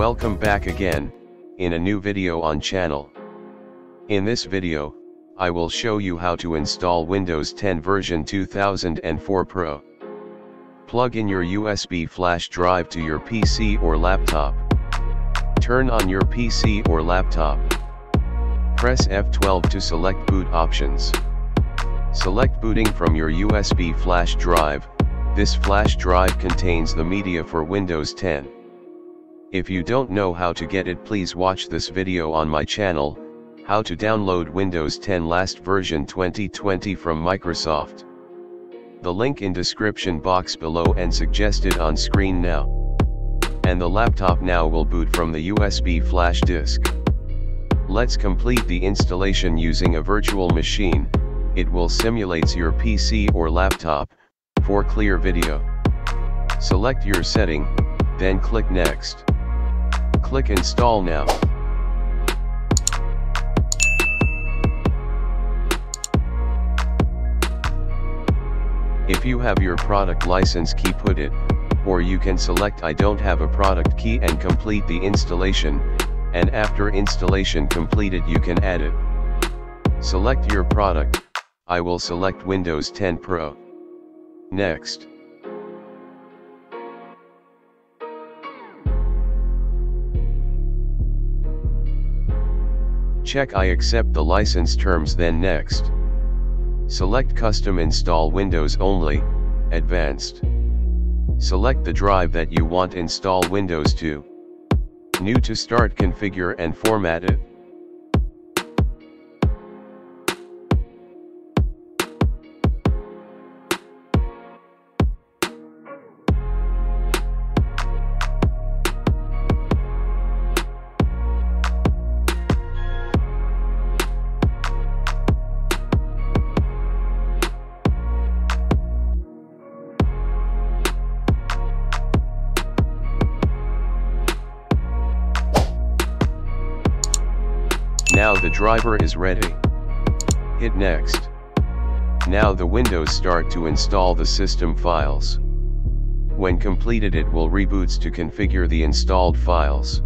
Welcome back again, in a new video on channel. In this video, I will show you how to install Windows 10 version 2004 Pro. Plug in your USB flash drive to your PC or laptop. Turn on your PC or laptop. Press F12 to select boot options. Select booting from your USB flash drive. This flash drive contains the media for Windows 10. If you don't know how to get it, please watch this video on my channel, How to Download Windows 10 Last Version 2020 from Microsoft. The link in description box below and suggested on screen now. And the laptop now will boot from the USB flash disk. Let's complete the installation using a virtual machine. It will simulate your PC or laptop, for clear video. Select your setting, then click Next. Click Install Now. If you have your product license key, put it, or you can select I don't have a product key and complete the installation, and after installation completed you can add it. Select your product. I will select Windows 10 Pro. Next. Check I accept the license terms, then next. Select Custom Install Windows Only, Advanced. Select the drive that you want install Windows to. New to start, configure and format it. Now the driver is ready. Hit next. Now the Windows start to install the system files. When completed it will reboots to configure the installed files.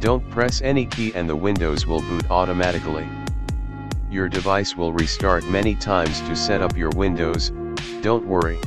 Don't press any key and the Windows will boot automatically. Your device will restart many times to set up your Windows, don't worry.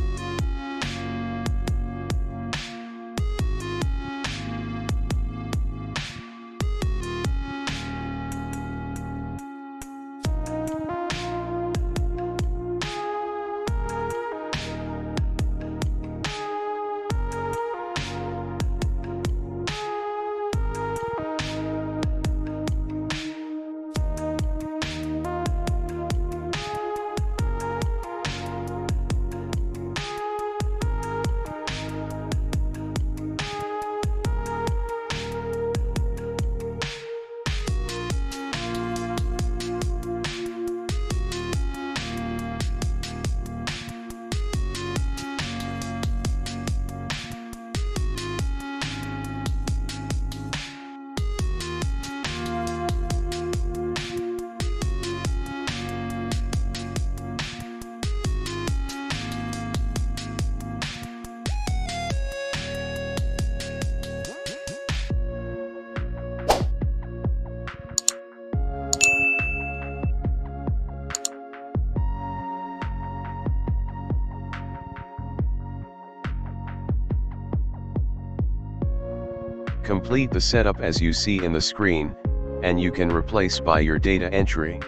Complete the setup as you see in the screen, and you can replace by your data entry.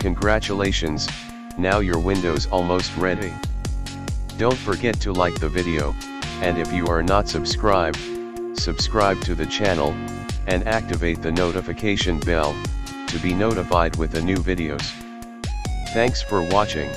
Congratulations, now your Windows almost ready. Don't forget to like the video, and if you are not subscribed, subscribe to the channel, and activate the notification bell, to be notified with the new videos. Thanks for watching.